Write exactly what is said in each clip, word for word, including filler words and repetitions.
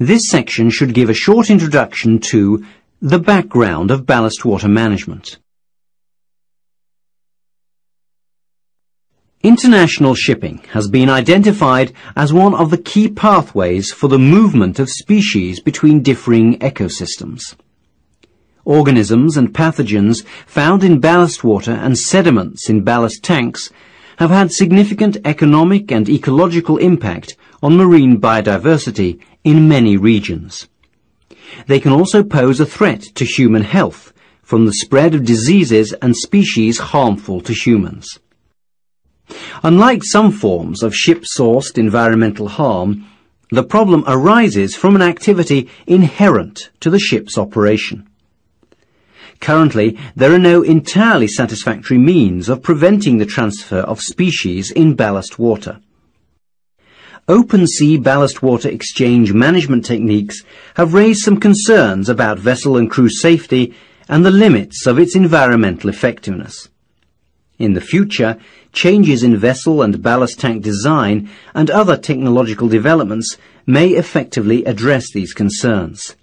This section should give a short introduction to the background of ballast water management. International shipping has been identified as one of the key pathways for the movement of species between differing ecosystems. Organisms and pathogens found in ballast water and sediments in ballast tanks have had significant economic and ecological impact on marine biodiversity in many regions. They can also pose a threat to human health from the spread of diseases and species harmful to humans. Unlike some forms of ship-sourced environmental harm, the problem arises from an activity inherent to the ship's operation. Currently, there are no entirely satisfactory means of preventing the transfer of species in ballast water. Open sea ballast water exchange management techniques have raised some concerns about vessel and crew safety and the limits of its environmental effectiveness. In the future, changes in vessel and ballast tank design and other technological developments may effectively address these concerns.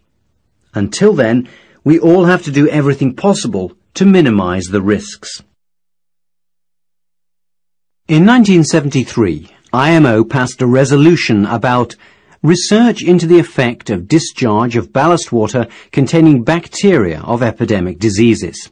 Until then, we all have to do everything possible to minimize the risks. In nineteen seventy-three, I M O passed a resolution about research into the effect of discharge of ballast water containing bacteria of epidemic diseases.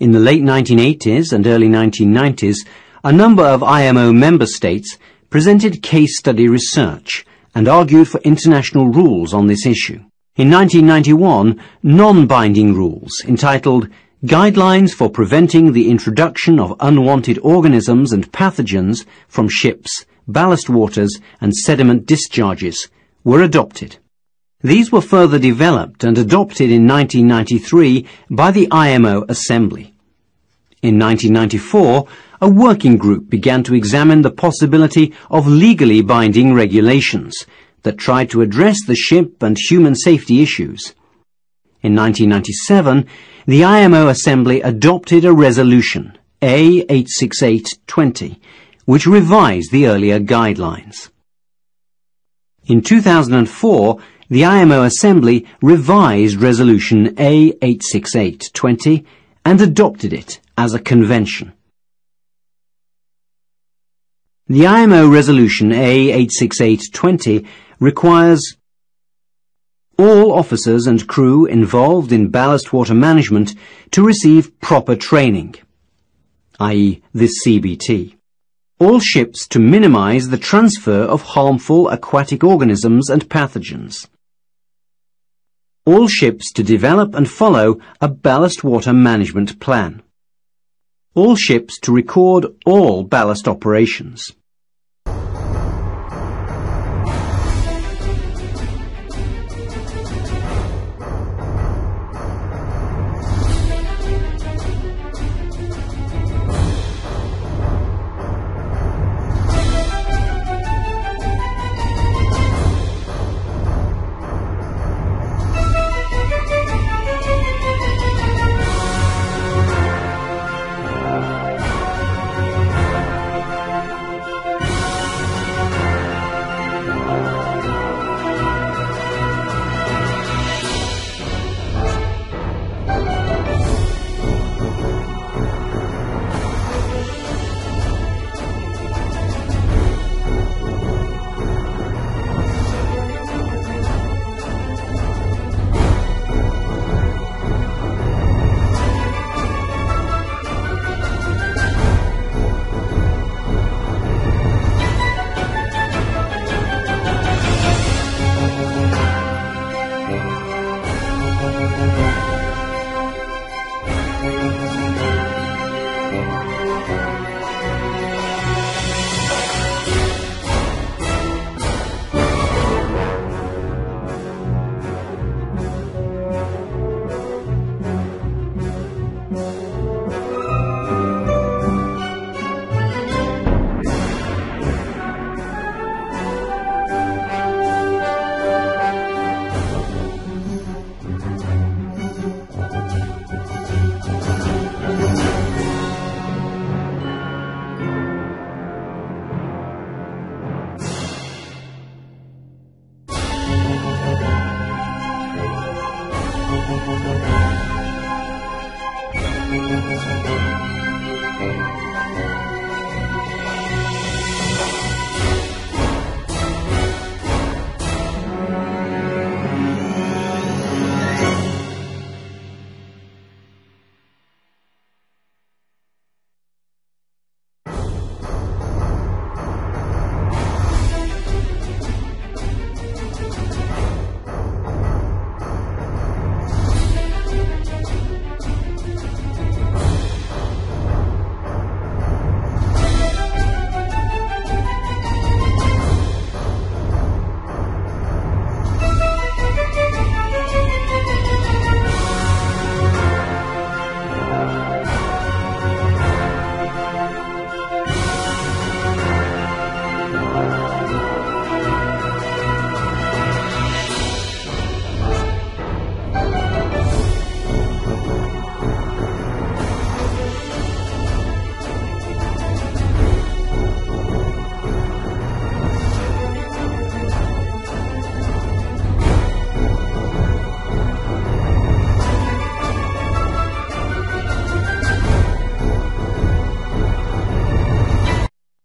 In the late nineteen eighties and early nineteen nineties, a number of I M O member states presented case study research and argued for international rules on this issue. In nineteen ninety-one, non-binding rules entitled Guidelines for Preventing the Introduction of Unwanted Organisms and Pathogens from Ships, Ballast Waters and Sediment Discharges were adopted. These were further developed and adopted in nineteen ninety-three by the I M O Assembly. In nineteen ninety-four, a working group began to examine the possibility of legally binding regulations that tried to address the ship and human safety issues. In nineteen ninety-seven, the I M O Assembly adopted a resolution, A eight sixty-eight twenty, which revised the earlier guidelines. In two thousand four, the I M O Assembly revised Resolution A eight sixty-eight twenty and adopted it as a convention. The I M O Resolution A eight sixty-eight twenty requires all officers and crew involved in ballast water management to receive proper training, that is this C B T. All ships to minimize the transfer of harmful aquatic organisms and pathogens. All ships to develop and follow a ballast water management plan. All ships to record all ballast operations.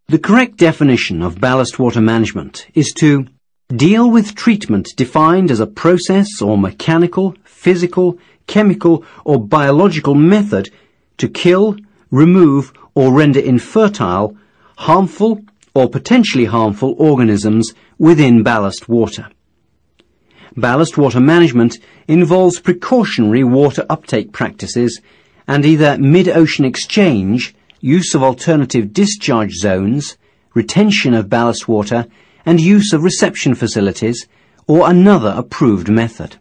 The correct definition of ballast water management is to deal with treatment defined as a process or mechanical, physical, chemical or biological method to kill, remove or render infertile, harmful or potentially harmful organisms within ballast water. Ballast water management involves precautionary water uptake practices and either mid-ocean exchange, use of alternative discharge zones, retention of ballast water, and use of reception facilities, or another approved method.